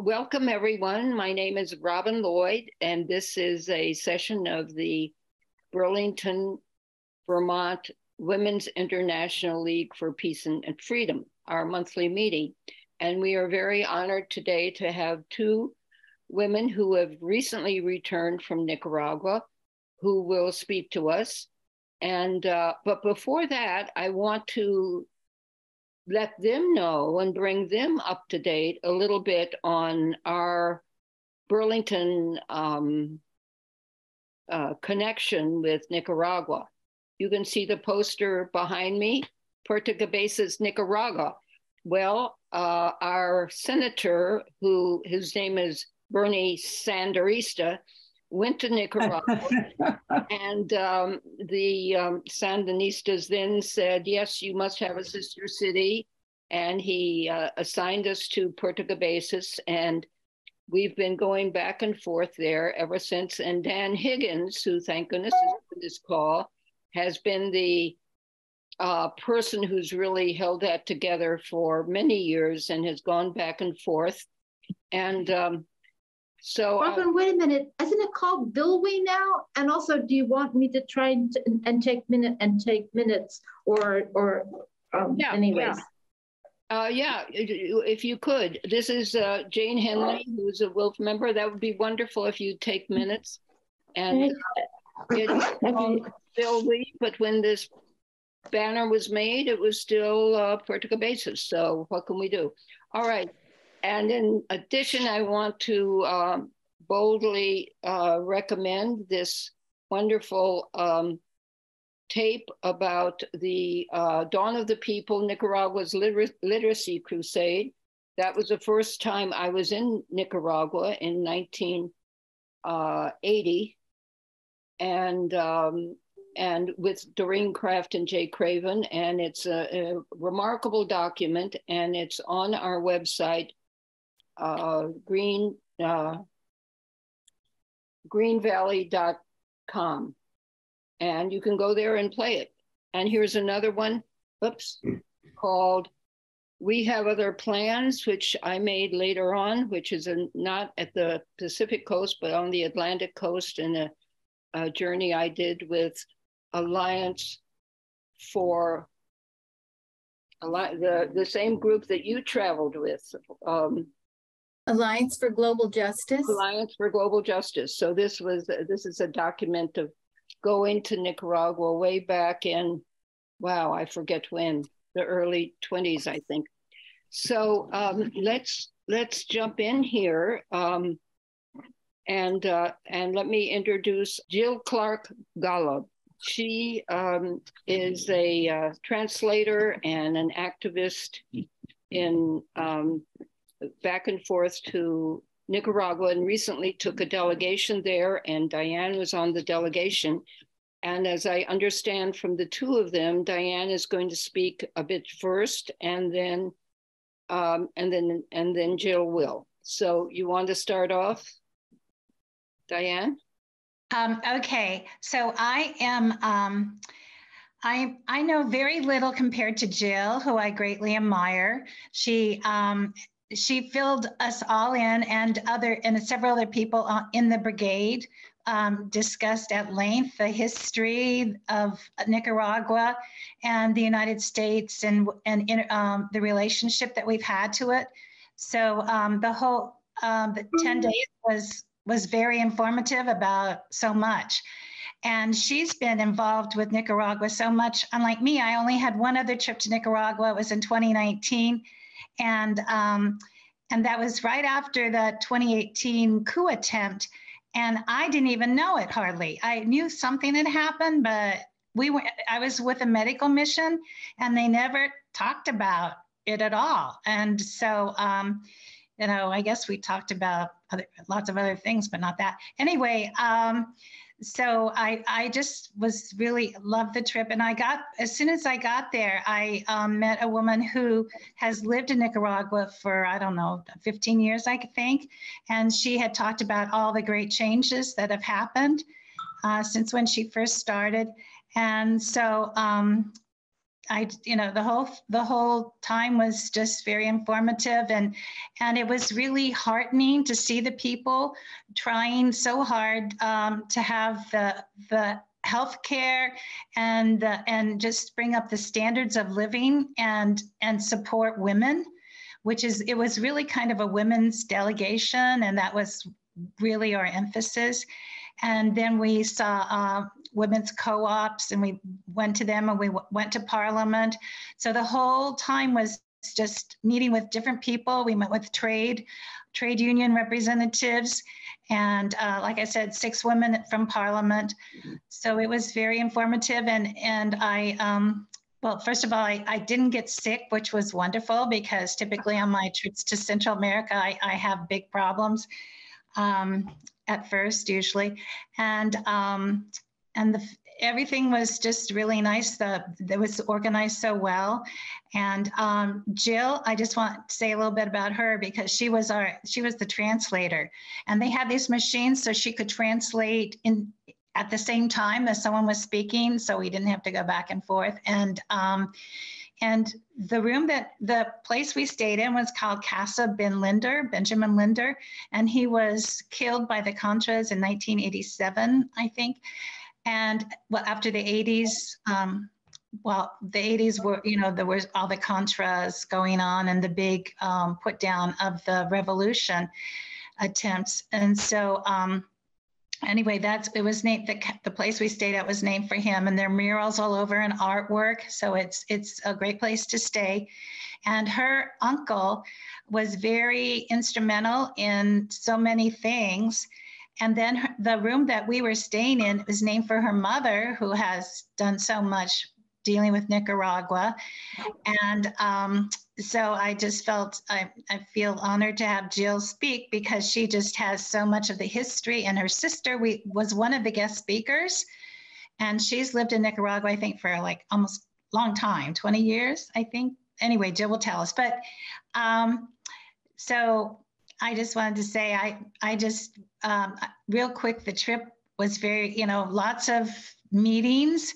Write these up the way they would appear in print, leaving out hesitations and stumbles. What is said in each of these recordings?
Welcome, everyone. My name is Robin Lloyd, and this is a session of the Burlington, Vermont Women's International League for Peace and Freedom, our monthly meeting. And we are very honored today to have two women who have recently returned from Nicaragua who will speak to us. And but before that, I want to let them know and bring them up to date a little bit on our Burlington connection with Nicaragua. You can see the poster behind me, Puerto Cabezas, Nicaragua. Well, our senator, whose name is Bernie Sanderista, went to Nicaragua, and the Sandinistas then said, yes, you must have a sister city. And he assigned us to Puerto Cabezas, and we've been going back and forth there ever since. And Dan Higgins, who thank goodness is on this call, has been the person who's really held that together for many years and has gone back and forth. And so Robin, wait a minute. Isn't it called Bilwi now? And also, do you want me to try and take minutes or yeah, anyways? Yeah. Yeah, if you could. This is Jane Henley, who's a WILPF member. That would be wonderful if you take minutes. And it's called Bilwi, but when this banner was made, it was still Puerto Cabezas. So what can we do? All right. And in addition, I want to boldly recommend this wonderful tape about the Dawn of the People, Nicaragua's Literacy Crusade. That was the first time I was in Nicaragua in 1980. And with Doreen Kraft and Jay Craven. And it's a remarkable document, and it's on our website, greenvalley.com, and you can go there and play it. And here's another one, oops, called We Have Other Plans, which I made later on, which is not at the Pacific coast, but on the Atlantic coast, in a journey I did with Alliance for the same group that you traveled with. Alliance for Global Justice. Alliance for Global Justice. So this is a document of going to Nicaragua way back in, wow, I forget when, the early 20s, I think. So let's jump in here, and let me introduce Jill Clark-Gollub. She is a translator and an activist in back and forth to Nicaragua, and recently took a delegation there, and Diane was on the delegation. And as I understand from the two of them, Diane is going to speak a bit first, and then Jill will. So you want to start off, Diane? Okay, so I am, I know very little compared to Jill, who I greatly admire. She filled us all in, and several other people in the brigade discussed at length the history of Nicaragua and the United States and the relationship that we've had to it. So the whole the 10 days was very informative about so much. And she's been involved with Nicaragua so much. Unlike me, I only had one other trip to Nicaragua. It was in 2019. And that was right after the 2018 coup attempt. And I didn't even know it hardly. I knew something had happened, but I was with a medical mission, and they never talked about it at all. And so, you know, I guess we talked about lots of other things, but not that. Anyway, so I just was really loved the trip. And as soon as I got there, I met a woman who has lived in Nicaragua for, I don't know, 15 years, I think. And she had talked about all the great changes that have happened since when she first started. And so you know, the whole time was just very informative, and it was really heartening to see the people trying so hard to have the healthcare and just bring up the standards of living and support women, which is, it was really kind of a women's delegation, and that was really our emphasis. And then we saw women's co-ops, and we went to them, and we went to Parliament. So the whole time was just meeting with different people. We met with trade union representatives, and like I said, 6 women from Parliament. So it was very informative, and I, well, first of all, I didn't get sick, which was wonderful, because typically on my trips to Central America, I have big problems at first, usually. And everything was just really nice. It was organized so well. And Jill, I just want to say a little bit about her, because she was the translator, and they had these machines so she could translate in at the same time as someone was speaking, so we didn't have to go back and forth. And the room the place we stayed in was called Casa Ben Linder, Benjamin Linder, and he was killed by the Contras in 1987, I think. And well, after the 80s, well, the 80s were, you know, there was all the Contras going on and the big put down of the revolution attempts. And so anyway, it was named, the place we stayed at was named for him, and there are murals all over and artwork. So it's a great place to stay. And her uncle was very instrumental in so many things. And then the room that we were staying in was named for her mother, who has done so much dealing with Nicaragua. And so I just felt, I feel honored to have Jill speak, because she just has so much of the history. And her sister was one of the guest speakers. And she's lived in Nicaragua, I think, for like almost a long time, 20 years, I think. Anyway, Jill will tell us. But so I just wanted to say, I just, real quick, the trip was very, you know, lots of meetings,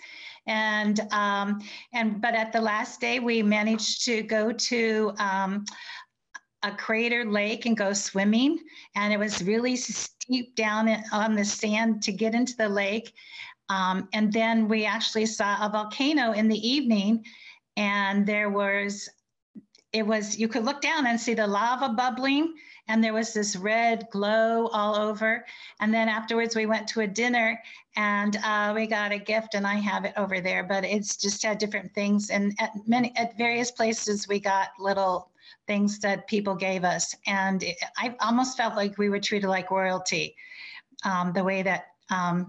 and but at the last day, we managed to go to a crater lake and go swimming, and it was really steep down on the sand to get into the lake, and then we actually saw a volcano in the evening, and you could look down and see the lava bubbling, and there was this red glow all over. And then afterwards we went to a dinner, and we got a gift, and I have it over there, but it's just had different things. And at various places, we got little things that people gave us. And I almost felt like we were treated like royalty, the way that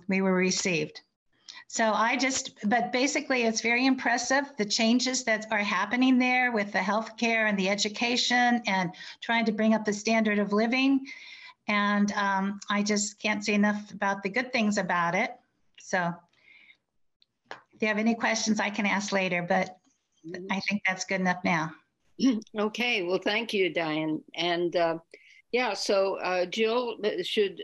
we were received. So but basically it's very impressive, the changes that are happening there with the healthcare and the education and trying to bring up the standard of living. And I just can't say enough about the good things about it. So if you have any questions, I can ask later, but I think that's good enough now. Okay, well, thank you, Diane. And yeah, so Jill should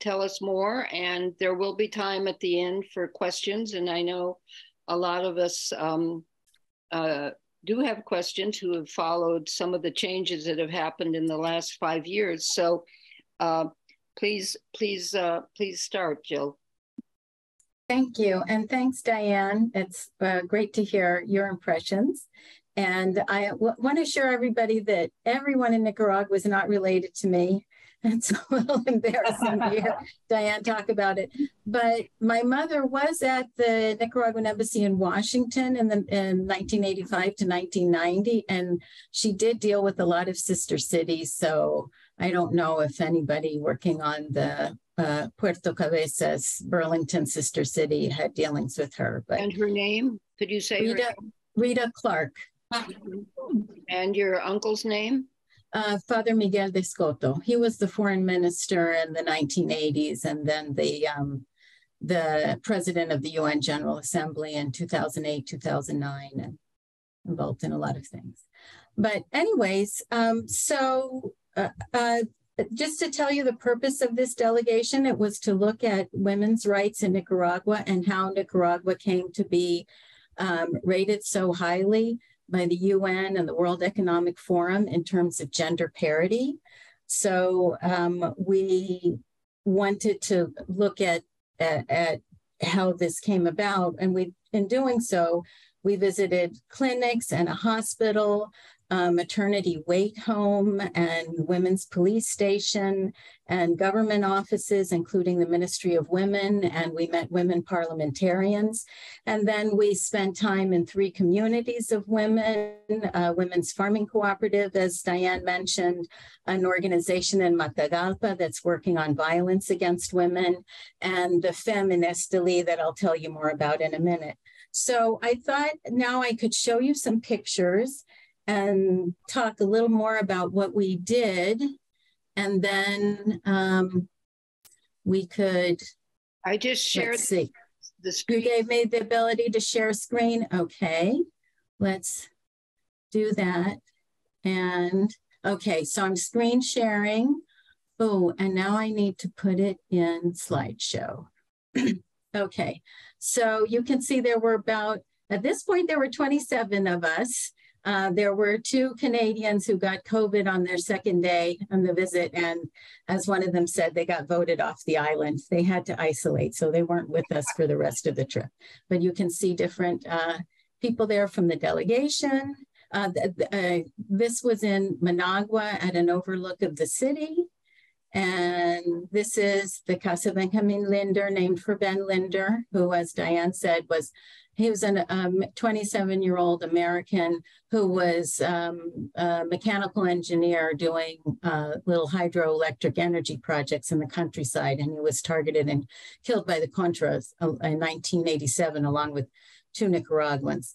tell us more, and there will be time at the end for questions. And I know a lot of us do have questions who have followed some of the changes that have happened in the last 5 years. So please start, Jill. Thank you, and thanks, Diane. It's great to hear your impressions. And I want to assure everybody that everyone in Nicaragua is not related to me. It's a little embarrassing to hear Diane talk about it. But my mother was at the Nicaraguan Embassy in Washington in 1985 to 1990, and she did deal with a lot of sister cities. So I don't know if anybody working on the Puerto Cabezas, Burlington sister city, had dealings with her. But and her name? Could you say her name? Rita Clark. And your uncle's name? Father Miguel de Escoto. He was the foreign minister in the 1980s, and then the president of the UN General Assembly in 2008, 2009, and involved in a lot of things. But anyways, just to tell you the purpose of this delegation, it was to look at women's rights in Nicaragua and how Nicaragua came to be rated so highly by the UN and the World Economic Forum in terms of gender parity. So we wanted to look at how this came about. And we, in doing so, we visited clinics and a hospital, maternity wait home and women's police station and government offices, including the Ministry of Women, and we met women parliamentarians. And then we spent time in three communities of women, Women's Farming Cooperative, as Diane mentioned, an organization in Matagalpa that's working on violence against women, and the Femenesteli that I'll tell you more about in a minute. So I thought now I could show you some pictures and talk a little more about what we did, and then we could. I just shared the screen. You gave me the ability to share screen. Okay, let's do that. And okay, so I'm screen sharing. Oh, and now I need to put it in slideshow. Okay, so you can see there were about, at this point, there were 27 of us. There were two Canadians who got COVID on their second day on the visit, and as one of them said, they got voted off the island. They had to isolate, so they weren't with us for the rest of the trip. But you can see different people there from the delegation. This was in Managua at an overlook of the city, and this is the Casa Benjamin Linder, named for Ben Linder, who, as Diane said, was he was a 27-year-old American who was a mechanical engineer doing little hydroelectric energy projects in the countryside, and he was targeted and killed by the Contras in 1987, along with two Nicaraguans.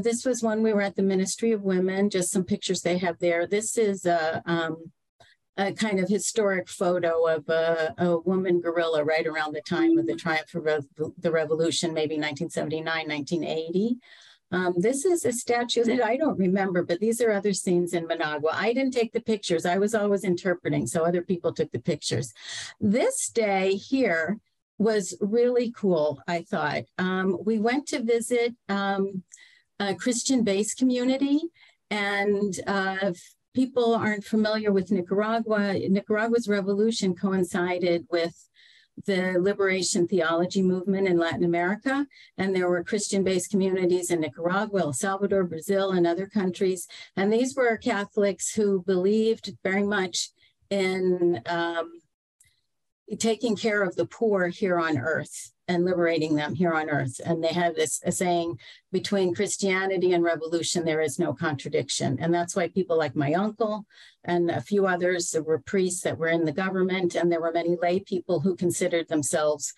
This was when we were at the Ministry of Women, just some pictures they have there. This is a kind of historic photo of a woman guerrilla right around the time of the triumph of the revolution, maybe 1979, 1980. This is a statue that I don't remember, but these are other scenes in Managua. I didn't take the pictures. I was always interpreting, so other people took the pictures. This day here was really cool, I thought. We went to visit a Christian-based community, and people aren't familiar with Nicaragua. Nicaragua's revolution coincided with the liberation theology movement in Latin America, and there were Christian-based communities in Nicaragua, El Salvador, Brazil, and other countries. And these were Catholics who believed very much in taking care of the poor here on earth and liberating them here on earth. And they have this saying, between Christianity and revolution, there is no contradiction. And that's why people like my uncle and a few others, there were priests that were in the government, and there were many lay people who considered themselves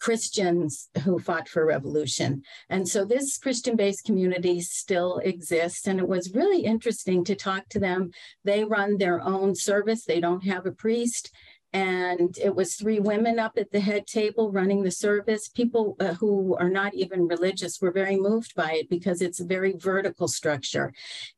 Christians who fought for revolution. And so this Christian-based community still exists, and it was really interesting to talk to them. They run their own service. They don't have a priest. And it was three women up at the head table running the service. People who are not even religious were very moved by it because it's a very vertical structure.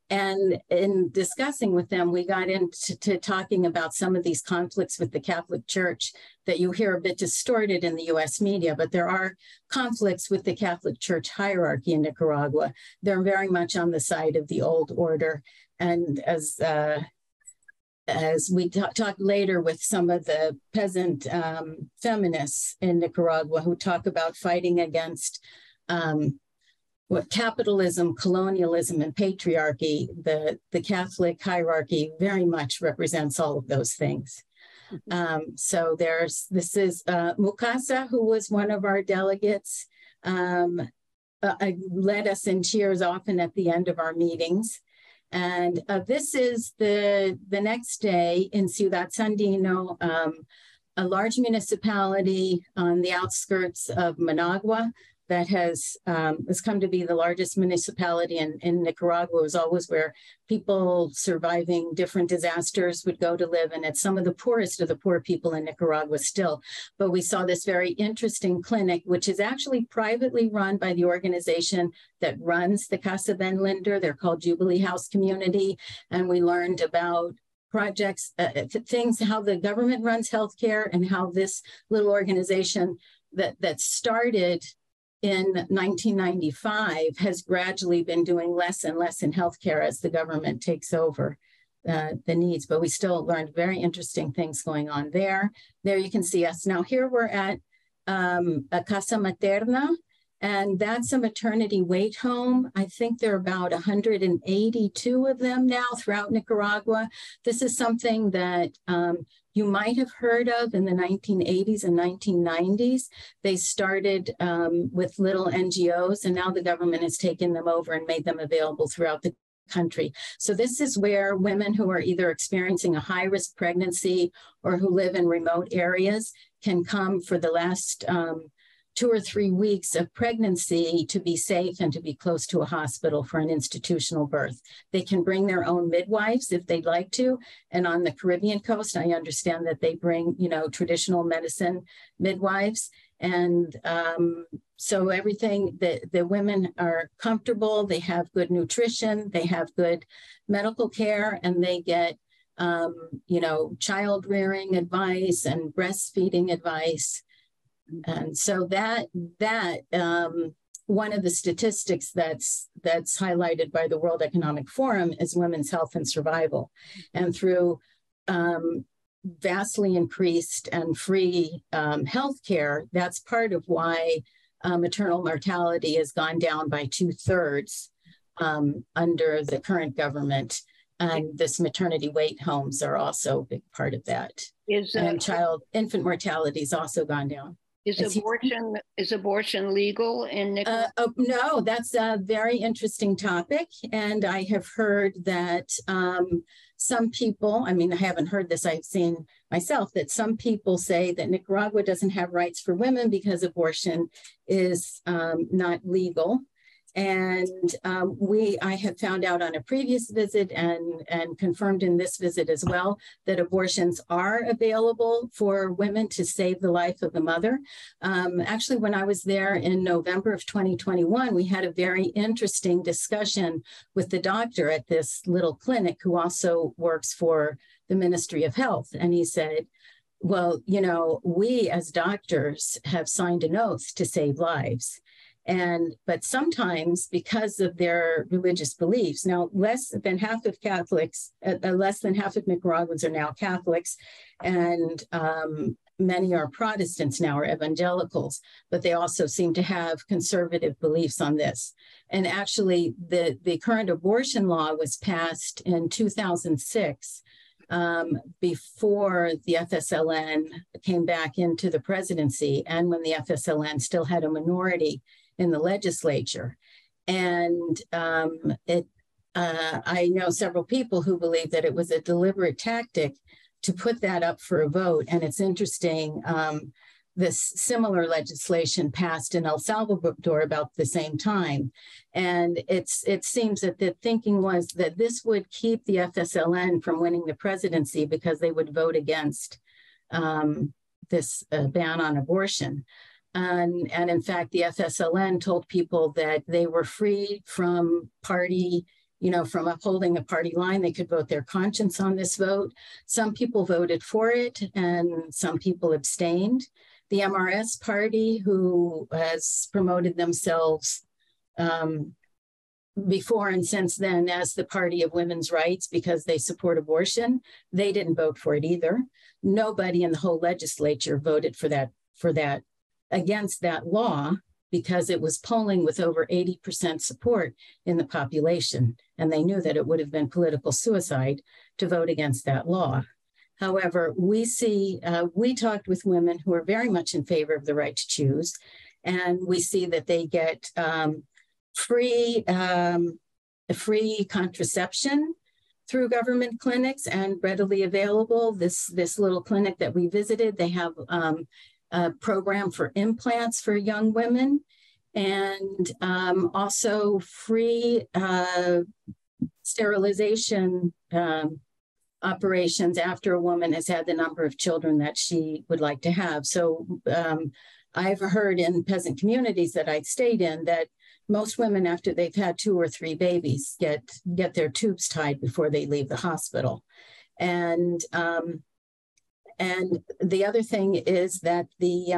And in discussing with them, we got into talking about some of these conflicts with the Catholic Church that you hear a bit distorted in the US media, but there are conflicts with the Catholic Church hierarchy in Nicaragua. They're very much on the side of the old order. And as we talk later with some of the peasant feminists in Nicaragua who talk about fighting against what capitalism, colonialism, and patriarchy, the Catholic hierarchy very much represents all of those things. So this is Mukasa, who was one of our delegates, led us in cheers often at the end of our meetings. And this is the next day in Ciudad Sandino, a large municipality on the outskirts of Managua that has come to be the largest municipality in Nicaragua. It was always where people surviving different disasters would go to live, and it's some of the poorest of the poor people in Nicaragua still. But we saw this very interesting clinic, which is actually privately run by the organization that runs the Casa Ben Linder. They're called Jubilee House Community, and we learned about projects, things, how the government runs healthcare, and how this little organization that started in 1995 has gradually been doing less and less in healthcare as the government takes over the needs, but we still learned very interesting things going on there. There you can see us. Now here we're at Casa Materna, and that's a maternity wait home. I think there are about 182 of them now throughout Nicaragua. This is something that you might have heard of in the 1980s and 1990s. They started with little NGOs, and now the government has taken them over and made them available throughout the country. So this is where women who are either experiencing a high-risk pregnancy or who live in remote areas can come for the last 2 or 3 weeks of pregnancy to be safe and to be close to a hospital for an institutional birth. They can bring their own midwives if they'd like to. And on the Caribbean coast, I understand that they bring, you know, traditional medicine midwives. And so everything, the women are comfortable, they have good nutrition, they have good medical care, and they get, you know, child rearing advice and breastfeeding advice. And so that one of the statistics that's highlighted by the World Economic Forum is women's health and survival. And through vastly increased and free health care, that's part of why maternal mortality has gone down by 2/3 under the current government. And this maternity wait homes are also a big part of that. And infant mortality has also gone down. Is abortion legal in Nicaragua? No, that's a very interesting topic. And I have heard that some people, I mean, I haven't heard this, I've seen myself, that some people say that Nicaragua doesn't have rights for women because abortion is not legal. And I have found out on a previous visit and confirmed in this visit as well that abortions are available for women to save the life of the mother. Actually, when I was there in November of 2021, we had a very interesting discussion with the doctor at this little clinic who also works for the Ministry of Health. And he said, well, you know, we as doctors have signed an oath to save lives. But sometimes because of their religious beliefs, now less than half of Nicaraguans are now Catholics, and many are Protestants now, or evangelicals, but they also seem to have conservative beliefs on this. And actually the current abortion law was passed in 2006, before the FSLN came back into the presidency and when the FSLN still had a minority in the legislature. And I know several people who believe that it was a deliberate tactic to put that up for a vote. And it's interesting, this similar legislation passed in El Salvador about the same time. And it seems that the thinking was that this would keep the FSLN from winning the presidency because they would vote against this ban on abortion. And in fact, the FSLN told people that they were free from party, you know, from upholding a party line. They could vote their conscience on this vote. Some people voted for it and some people abstained. The MRS party, who has promoted themselves before and since then as the party of women's rights because they support abortion, they didn't vote for it either. Nobody in the whole legislature voted for that against that law because it was polling with over 80% support in the population, and they knew that it would have been political suicide to vote against that law. However, we talked with women who are very much in favor of the right to choose, and we see that they get free contraception through government clinics and readily available. This little clinic that we visited, they have a program for implants for young women, and also free sterilization operations after a woman has had the number of children that she would like to have. So I've heard in peasant communities that I've stayed in that most women, after they've had 2 or 3 babies, get their tubes tied before they leave the hospital. And the other thing is that the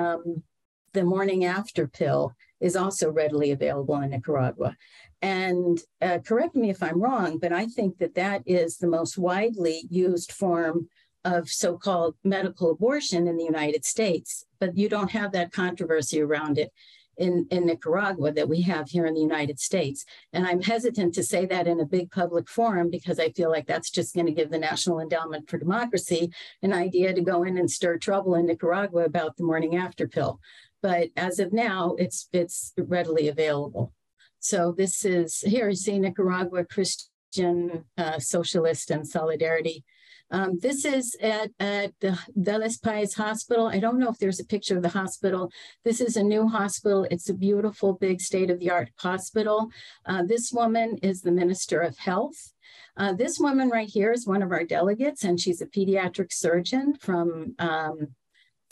morning after pill is also readily available in Nicaragua. And correct me if I'm wrong, but I think that that is the most widely used form of so-called medical abortion in the United States, but you don't have that controversy around it in Nicaragua that we have here in the United States. And I'm hesitant to say that in a big public forum because I feel like that's just going to give the National Endowment for Democracy an idea to go in and stir trouble in Nicaragua about the morning after pill. But as of now, it's readily available. So this is, here you see Nicaragua Christian Socialist and Solidarity. This is at the De Les Pais Hospital. I don't know if there's a picture of the hospital. This is a new hospital. It's a beautiful, big, state-of-the-art hospital. This woman is the Minister of Health. This woman right here is one of our delegates, and she's a pediatric surgeon from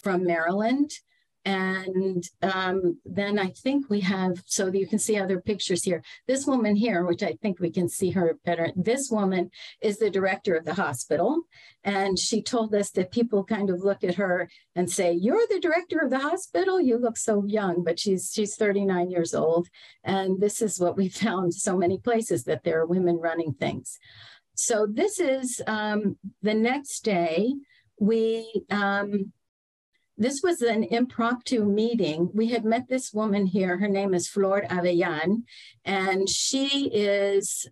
Maryland. And then I think we have, so you can see other pictures here. This woman here, which I think we can see her better, this woman is the director of the hospital. And she told us that people kind of look at her and say, "You're the director of the hospital? You look so young," but she's 39 years old. And this is what we found so many places, that there are women running things. So this is the next day. This was an impromptu meeting. We had met this woman here. Her name is Flor Avellan, and she is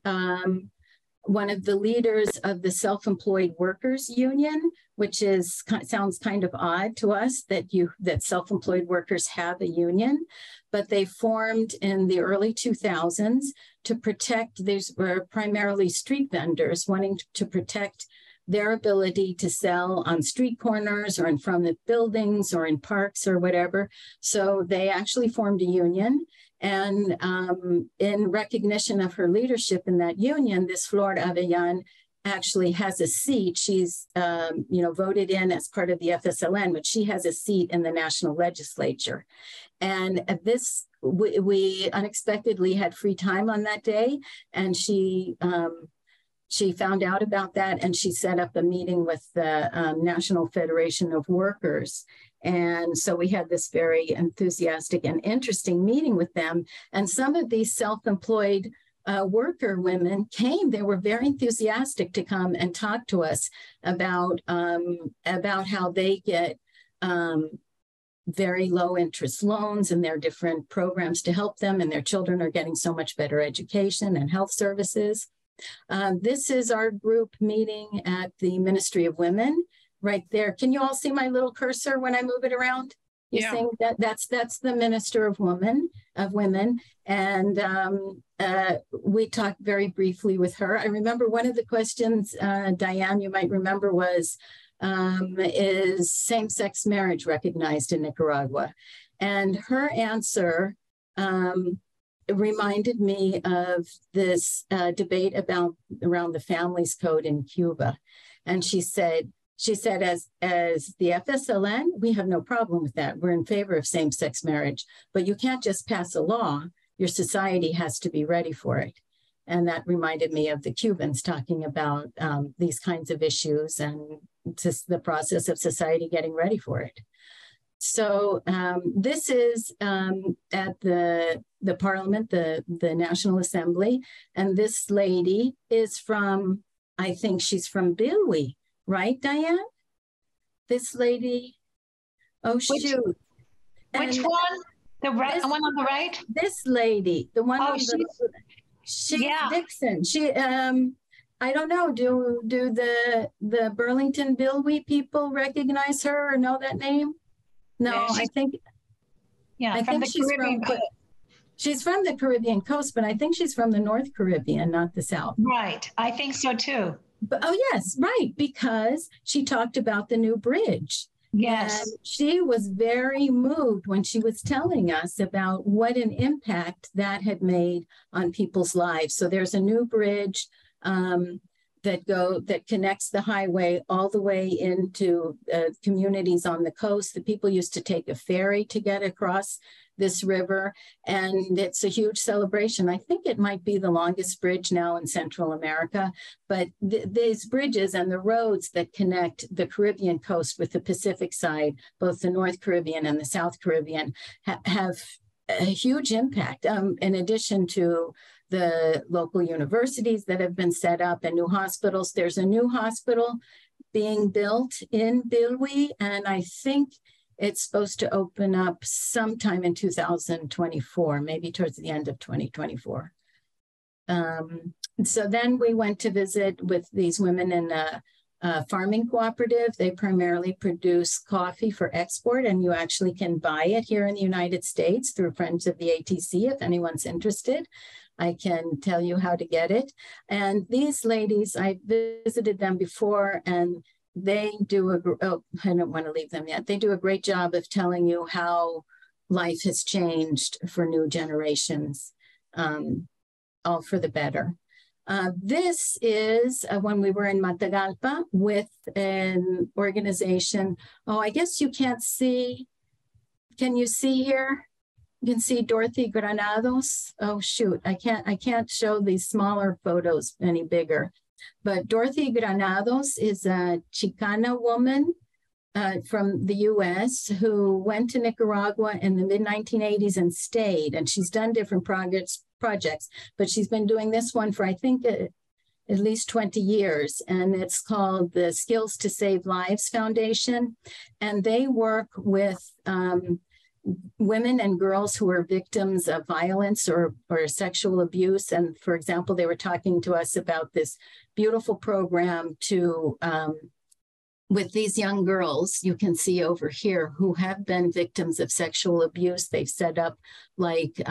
one of the leaders of the Self-Employed Workers Union, which is sounds kind of odd to us that self-employed workers have a union, but they formed in the early 2000s to protect, these were primarily street vendors wanting to protect their ability to sell on street corners or in front of buildings or in parks or whatever. So they actually formed a union. And in recognition of her leadership in that union, this Flor Avellan actually has a seat. She's voted in as part of the FSLN, but she has a seat in the national legislature. And at this, we unexpectedly had free time on that day, and she found out about that, and she set up a meeting with the National Federation of Workers. And so we had this very enthusiastic and interesting meeting with them. And some of these self-employed worker women came. They were very enthusiastic to come and talk to us about how they get very low interest loans and their different programs to help them, and their children are getting so much better education and health services. This is our group meeting at the Ministry of Women right there. Can you all see my little cursor when I move it around? You see that's the Minister of Women. And we talked very briefly with her. I remember one of the questions, Diane, you might remember, was, is same-sex marriage recognized in Nicaragua? And her answer reminded me of this debate around the Families Code in Cuba. And she said, as the FSLN, we have no problem with that. We're in favor of same-sex marriage, but you can't just pass a law. Your society has to be ready for it. And that reminded me of the Cubans talking about these kinds of issues and just the process of society getting ready for it. So this is at the Parliament, the National Assembly, and this lady is from, I think she's from Bilwi, right, Diane? This lady, oh shoot. Which one? The one on the right? This lady, the one on the right. She's Dixon. She, I don't know, do the Burlington Bilwi people recognize her or know that name? No, I think she's from the Caribbean coast, but I think she's from the North Caribbean, not the South. Right, I think so too. But, oh yes, right, because she talked about the new bridge. Yes. And she was very moved when she was telling us about what an impact that had made on people's lives. So there's a new bridge that connects the highway all the way into communities on the coast. The people used to take a ferry to get across this river, and it's a huge celebration. I think it might be the longest bridge now in Central America, but these bridges and the roads that connect the Caribbean coast with the Pacific side, both the North Caribbean and the South Caribbean, have a huge impact. In addition to the local universities that have been set up and new hospitals, there's a new hospital being built in Bilwi, and I think it's supposed to open up sometime in 2024, maybe towards the end of 2024. So then we went to visit with these women in a farming cooperative. They primarily produce coffee for export, and you actually can buy it here in the United States through Friends of the ATC if anyone's interested. I can tell you how to get it. And these ladies, I visited them before, and they do I don't want to leave them yet. They do a great job of telling you how life has changed for new generations, all for the better. This is when we were in Matagalpa with an organization. Oh, I guess you can't see. Can you see here? You can see Dorothy Granados. Oh, shoot. I can't show these smaller photos any bigger. But Dorothy Granados is a Chicana woman from the U.S. who went to Nicaragua in the mid-1980s and stayed. And she's done different projects, but she's been doing this one for, I think, at least 20 years. And it's called the Skills to Save Lives Foundation. And they work with women and girls who are victims of violence or sexual abuse. And for example, they were talking to us about this beautiful program to with these young girls you can see over here who have been victims of sexual abuse. They've set up like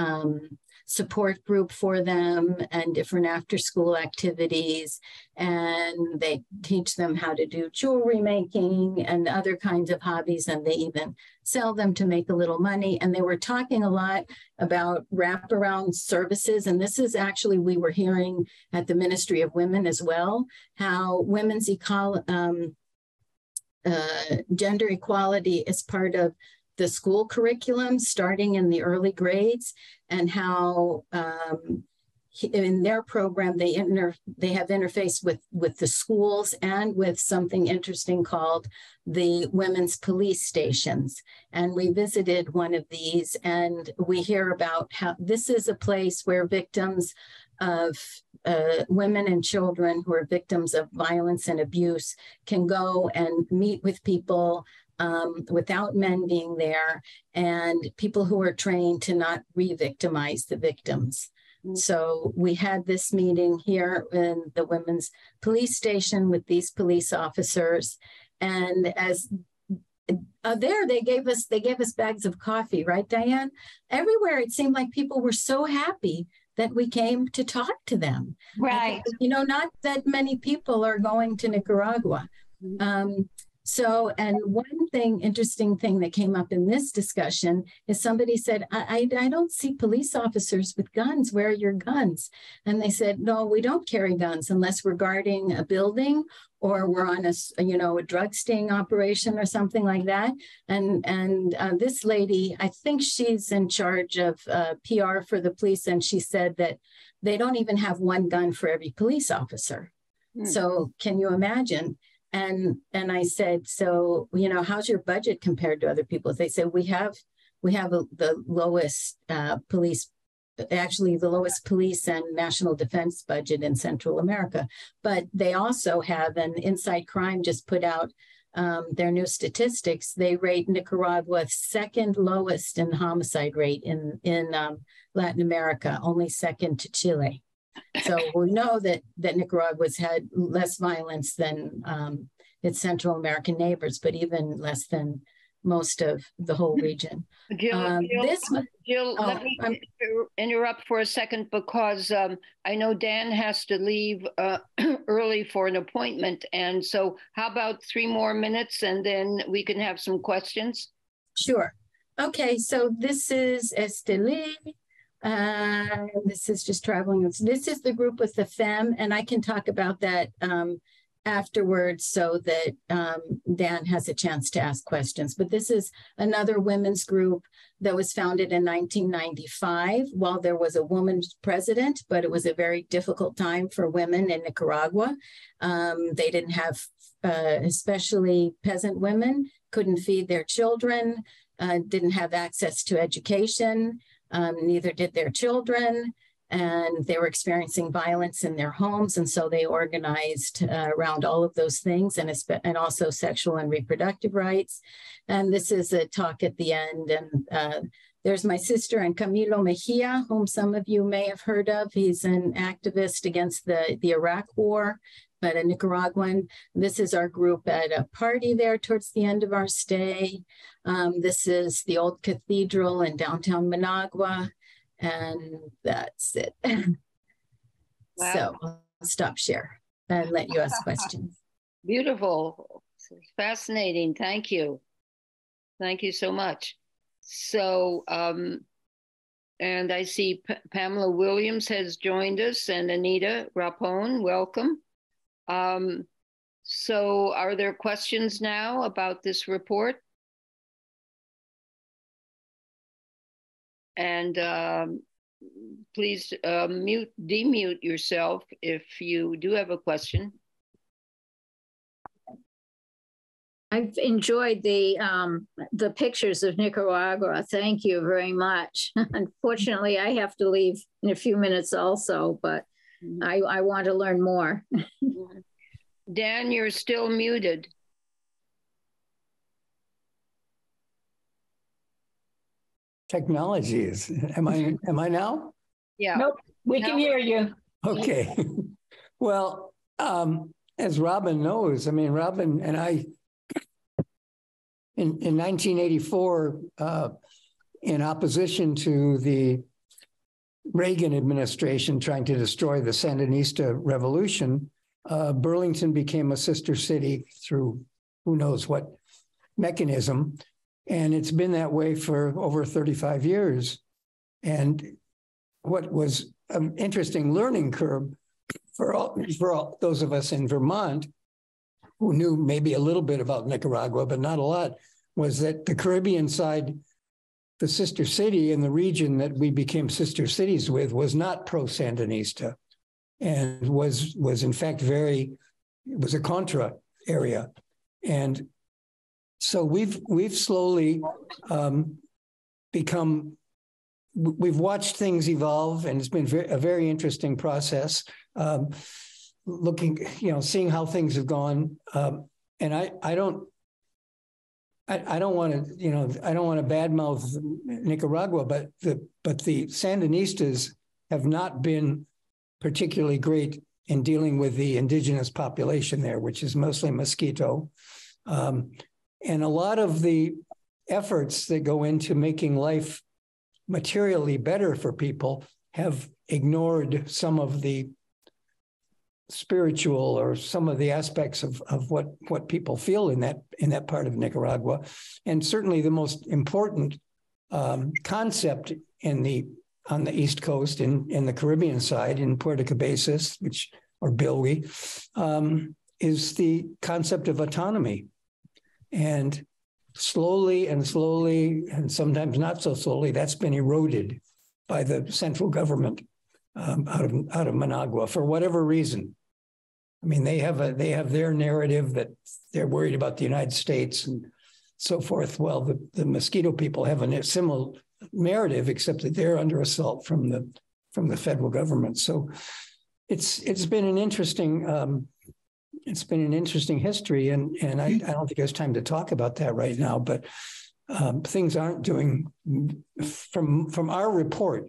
support group for them and different after school activities. And they teach them how to do jewelry making and other kinds of hobbies. And they even sell them to make a little money. And they were talking a lot about wraparound services. And this is actually, we were hearing at the Ministry of Women as well, how women's gender equality is part of the school curriculum starting in the early grades, and how in their program they have interfaced with the schools and with something interesting called the women's police stations. And we visited one of these, and we hear about how this is a place where victims of women and children who are victims of violence and abuse can go and meet with people without men being there, and people who are trained to not re-victimize the victims. Mm-hmm. So we had this meeting here in the women's police station with these police officers, and as there they gave us bags of coffee, right, Diane? Everywhere it seemed like people were so happy that we came to talk to them. Right. You know, not that many people are going to Nicaragua. Mm-hmm. So, and one thing, interesting thing that came up in this discussion is somebody said, I don't see police officers with guns. Where are your guns? And they said, no, we don't carry guns unless we're guarding a building or we're on a drug sting operation or something like that. And this lady, I think she's in charge of PR for the police. And she said that they don't even have one gun for every police officer. Mm. So can you imagine? And I said, so, you know, how's your budget compared to other people's? They said, we have the lowest police and national defense budget in Central America. But they also have an Inside Crime just put out their new statistics. They rate Nicaragua second lowest in homicide rate in Latin America, only second to Chile. So we know that Nicaragua's had less violence than its Central American neighbors, but even less than most of the whole region. Jill, let me interrupt for a second, because I know Dan has to leave early for an appointment. And so how about 3 more minutes, and then we can have some questions? Sure. Okay, so this is Estelí. This is just traveling. This is the group with the femme, and I can talk about that afterwards so that Dan has a chance to ask questions. But this is another women's group that was founded in 1995 while there was a woman president, but it was a very difficult time for women in Nicaragua. They didn't have, especially peasant women, couldn't feed their children, didn't have access to education. neither did their children, and they were experiencing violence in their homes. And so they organized around all of those things, and also sexual and reproductive rights. And this is a talk at the end. And there's my sister and Camilo Mejia, whom some of you may have heard of. He's an activist against the Iraq War, but a Nicaraguan. This is our group at a party there towards the end of our stay. This is the old cathedral in downtown Managua. And that's it. Wow. So I'll stop share and let you ask questions. Beautiful, fascinating, thank you. Thank you so much. So, and I see Pamela Williams has joined us, and Anita Rapone, welcome. So are there questions now about this report? And please demute yourself if you do have a question. I've enjoyed the pictures of Nicaragua. Thank you very much. Unfortunately, I have to leave in a few minutes also, but mm-hmm. I want to learn more. Dan, you're still muted. Technologies. Am I now? Yeah. Nope. We can hear you. Okay. Well, as Robin knows, I mean, Robin and I, in 1984, in opposition to the Reagan administration trying to destroy the Sandinista revolution, Burlington became a sister city through who knows what mechanism. And it's been that way for over 35 years. And what was an interesting learning curve for all those of us in Vermont who knew maybe a little bit about Nicaragua, but not a lot, was that the Caribbean side, the sister city in the region that we became sister cities with, was not pro-Sandinista and was in fact it was a Contra area. And so we've slowly we've watched things evolve, and it's been a very interesting process, looking, seeing how things have gone. And I don't want to badmouth Nicaragua, but the Sandinistas have not been particularly great in dealing with the indigenous population there, which is mostly Miskito. And a lot of the efforts that go into making life materially better for people have ignored some of the spiritual or some of the aspects of what people feel in that part of Nicaragua. And certainly the most important concept on the East Coast, in the Caribbean side, in Puerto Cabezas, or Bilwi, is the concept of autonomy. And slowly, and sometimes not so slowly, that's been eroded by the central government out of Managua for whatever reason. I mean, they have their narrative that they're worried about the United States and so forth. Well, the Miskito people have a similar narrative, except that they're under assault from the federal government. So it's been an interesting. It's been an interesting history, and I don't think there's time to talk about that right now, but things aren't doing, from our report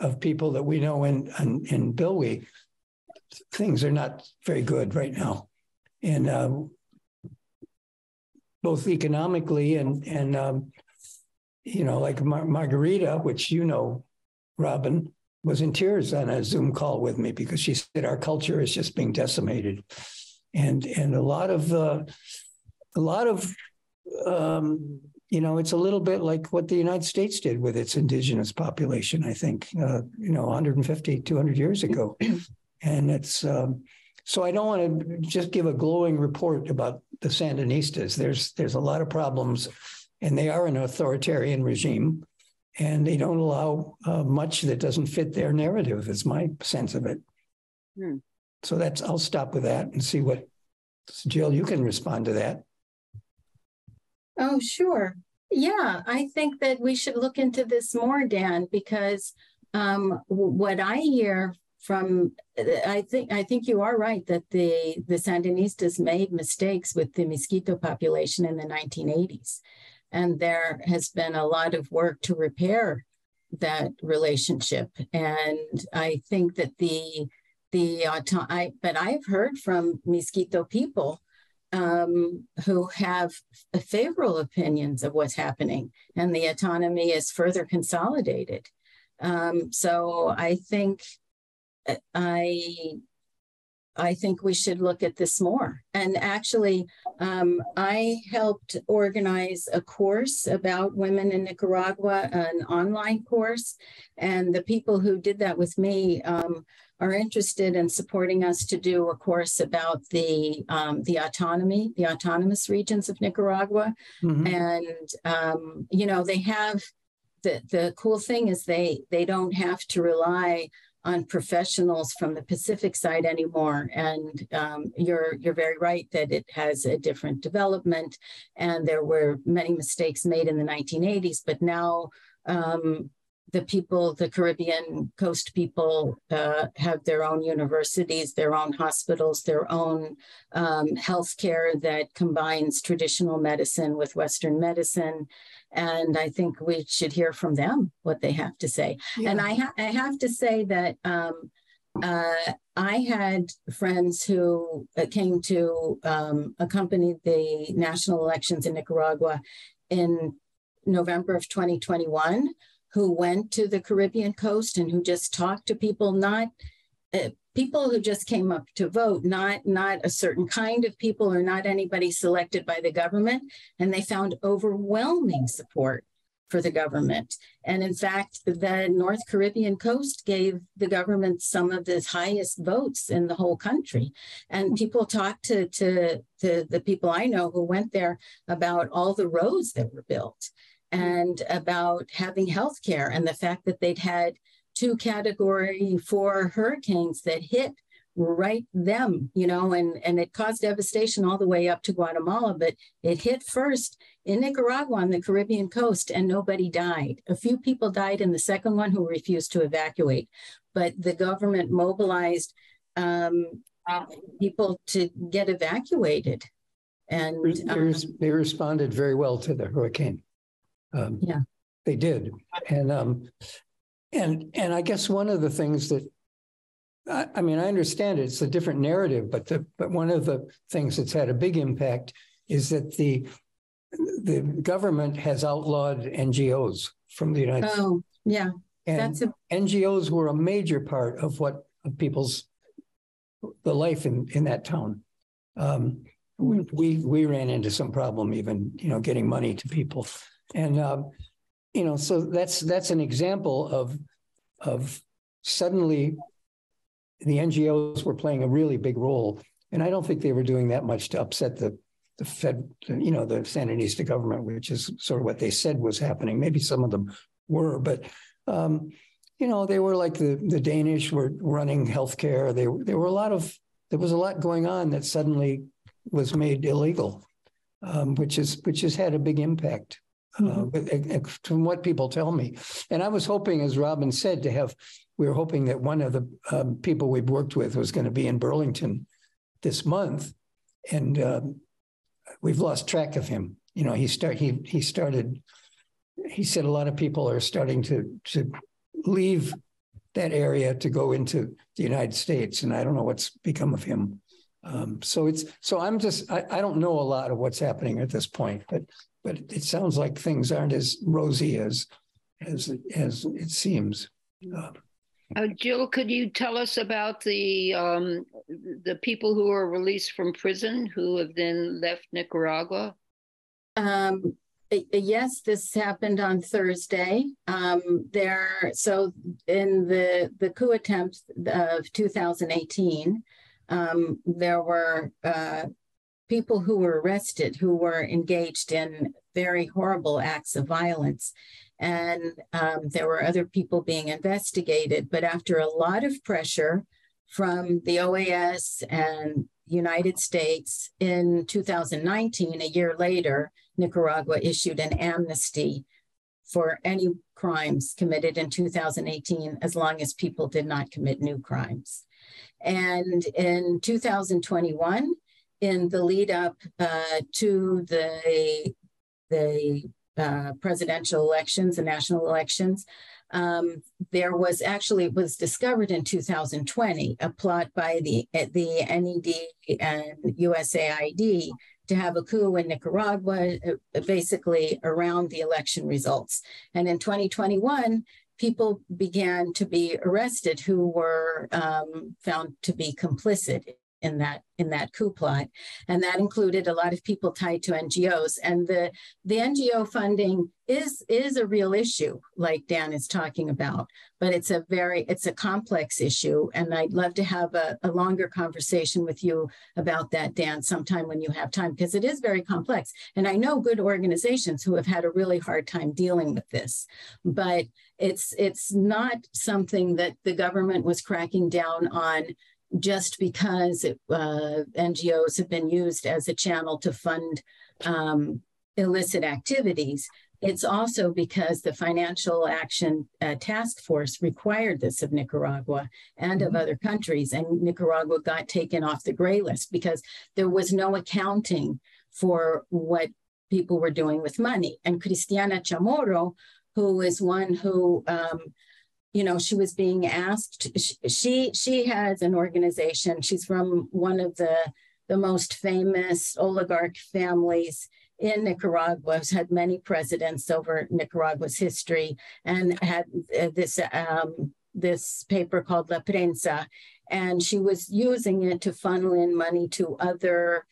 of people that we know in Bilwi, things are not very good right now. And both economically and like Margarita, which Robin, was in tears on a Zoom call with me because she said our culture is just being decimated, and a lot of it's a little bit like what the United States did with its indigenous population, I think, 150, 200 years ago, and it's so I don't want to just give a glowing report about the Sandinistas. There's a lot of problems, and they are an authoritarian regime. And they don't allow much that doesn't fit their narrative, is my sense of it. Hmm. So I'll stop with that and see Jill, you can respond to that. Oh, sure. Yeah, I think that we should look into this more, Dan, because what I hear from, I think you are right that the Sandinistas made mistakes with the Miskito population in the 1980s. And there has been a lot of work to repair that relationship. And I think that but I've heard from Miskito people who have favorable opinions of what's happening, and the autonomy is further consolidated. So I think we should look at this more. And actually, I helped organize a course about women in Nicaragua, an online course. And the people who did that with me are interested in supporting us to do a course about the autonomous regions of Nicaragua. Mm-hmm. And, you know, they have, the cool thing is they don't have to rely on professionals from the Pacific side anymore, and you're very right that it has a different development, and there were many mistakes made in the 1980s. But now the Caribbean coast people, have their own universities, their own hospitals, their own healthcare that combines traditional medicine with Western medicine. And I think we should hear from them what they have to say. Yeah. And I have to say that I had friends who came to accompany the national elections in Nicaragua in November of 2021, who went to the Caribbean coast and who just talked to people, not people who just came up to vote, not a certain kind of people or not anybody selected by the government. And they found overwhelming support for the government. And in fact, the North Caribbean coast gave the government some of the highest votes in the whole country. And people talked to the people I know who went there about all the roads that were built and about having health care and the fact that they'd had 2 Category 4 hurricanes that hit right them, you know, and it caused devastation all the way up to Guatemala, but it hit first in Nicaragua on the Caribbean coast, and nobody died. A few people died in the second one who refused to evacuate, but the government mobilized people to get evacuated. And they responded very well to the hurricane. Yeah, they did. And I guess one of the things that, I mean, I understand it's a different narrative, but one of the things that's had a big impact is that the government has outlawed NGOs from the United States. Oh, yeah. And NGOs were a major part of the life in that town. We ran into some problem even, you know, getting money to people. And, you know, so that's an example of suddenly the NGOs were playing a really big role. And I don't think they were doing that much to upset the Fed, you know, the Sandinista government, which is sort of what they said was happening. Maybe some of them were, but, you know, they were like the Danish were running healthcare. There was a lot going on that suddenly was made illegal, which has had a big impact. From what people tell me. And I was hoping, as Robin said, we were hoping that one of the people we've worked with was going to be in Burlington this month. And we've lost track of him. You know, he said a lot of people are starting to leave that area to go into the United States. And I don't know what's become of him. I don't know a lot of what's happening at this point, but it sounds like things aren't as rosy as it seems. Jill, could you tell us about the people who are released from prison who have then left Nicaragua? Yes, this happened on Thursday. In the coup attempt of 2018, there were people who were arrested, who were engaged in very horrible acts of violence. And there were other people being investigated. But after a lot of pressure from the OAS and United States in 2019, a year later, Nicaragua issued an amnesty for any crimes committed in 2018, as long as people did not commit new crimes. And in 2021, in the lead up to the presidential elections, the national elections, there was actually, it was discovered in 2020, a plot by the NED and USAID to have a coup in Nicaragua, basically around the election results. And in 2021, people began to be arrested who were found to be complicit in that coup plot. And that included a lot of people tied to NGOs. And the NGO funding is a real issue, like Dan is talking about, but it's a complex issue. And I'd love to have a longer conversation with you about that, Dan, sometime when you have time, because it is very complex. And I know good organizations who have had a really hard time dealing with this, but it's not something that the government was cracking down on just because NGOs have been used as a channel to fund illicit activities. It's also because the Financial Action Task Force required this of Nicaragua and of other countries, and Nicaragua got taken off the gray list because there was no accounting for what people were doing with money. And Cristiana Chamorro, who is one who you know, she was being asked, she has an organization. She's from one of the most famous oligarch families in Nicaragua, who's had many presidents over Nicaragua's history, and had this paper called La Prensa. And she was using it to funnel in money to other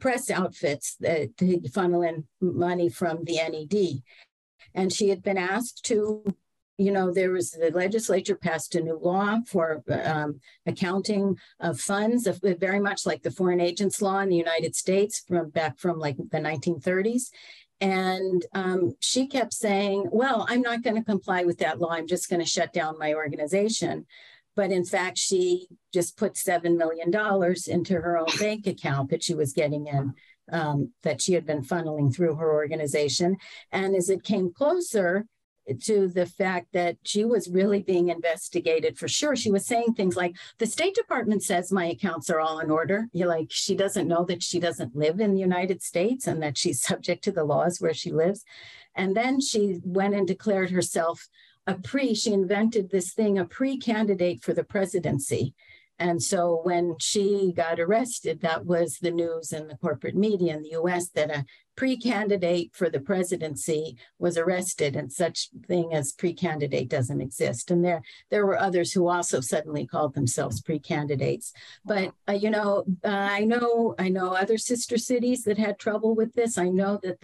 press outfits, to funnel in money from the NED. And she had been asked to, you know, there was, the legislature passed a new law for accounting of funds, very much like the foreign agents law in the United States back from like the 1930s. And she kept saying, well, I'm not going to comply with that law. I'm just going to shut down my organization. But in fact, she just put $7 million into her own bank account that she was getting in, that she had been funneling through her organization. And as it came closer to the fact that she was really being investigated for sure, she was saying things like, the State Department says my accounts are all in order. You're like, she doesn't know that she doesn't live in the United States and that she's subject to the laws where she lives. And then she went and declared herself she invented this thing, a pre-candidate for the presidency. And so when she got arrested, that was the news in the corporate media in the US, that a pre-candidate for the presidency was arrested, and such thing as pre-candidate doesn't exist. And there were others who also suddenly called themselves pre-candidates. But you know, I know other sister cities that had trouble with this. I know that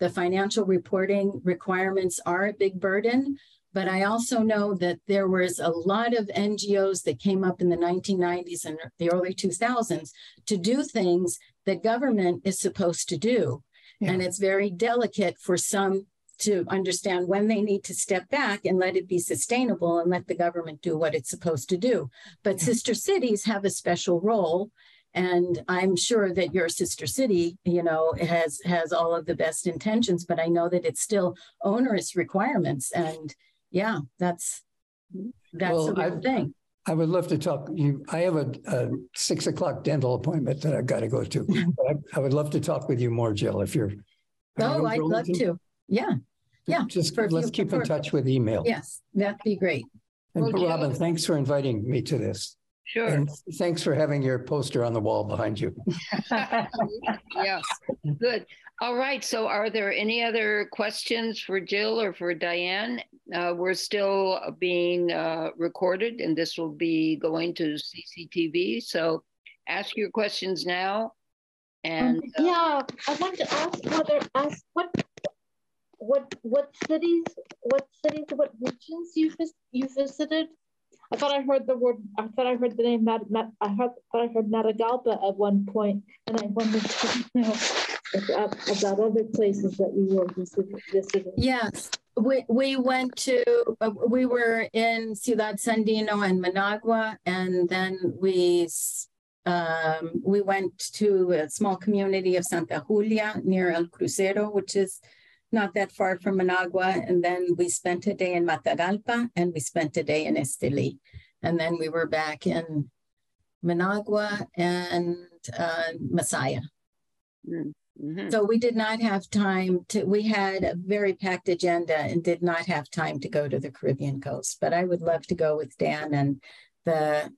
the financial reporting requirements are a big burden. But I also know that there was a lot of NGOs that came up in the 1990s and the early 2000s to do things that government is supposed to do. Yeah. And it's very delicate for some to understand when they need to step back and let it be sustainable and let the government do what it's supposed to do. But yeah, sister cities have a special role. And I'm sure that your sister city, you know, has all of the best intentions, but I know that it's still onerous requirements. And yeah, that's well, the real thing. I would love to talk. I have a 6 o'clock dental appointment that I've got to go to. I would love to talk with you more, Jill, if you're. Oh, I'd love to. Yeah, yeah. Just let's keep in touch with email. Yes, that'd be great. And well, Robin, thanks for inviting me to this. Sure. And thanks for having your poster on the wall behind you. Yes, good. All right, so are there any other questions for Jill or for Diane? We're still being recorded, and this will be going to CCTV. So ask your questions now. And yeah, I want to ask what regions you visited? I thought I heard the word. I thought I heard the name. I heard Matagalpa at one point, and I wondered about other places that we were visiting. Yes, we went to. We were in Ciudad Sandino and Managua, and then we We went to a small community of Santa Julia near El Crucero, which is not that far from Managua. And then we spent a day in Matagalpa and we spent a day in Estelí. And then we were back in Managua and Masaya. Mm-hmm. So we did not have time to, we had a very packed agenda and did not have time to go to the Caribbean coast, but I would love to go with Dan and the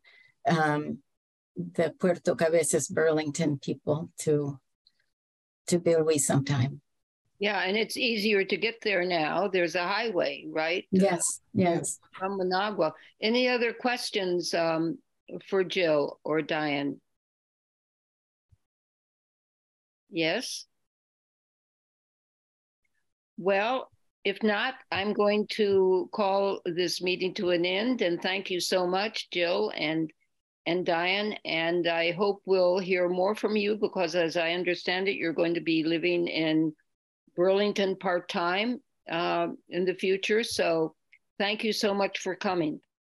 Puerto Cabezas Burlington people to Bilwi sometime. Yeah, and it's easier to get there now. There's a highway, right? Yes, yes. From Managua. Any other questions for Jill or Diane? Yes? Well, if not, I'm going to call this meeting to an end, and thank you so much, Jill and Diane, and I hope we'll hear more from you because as I understand it, you're going to be living in Burlington part-time in the future. So thank you so much for coming.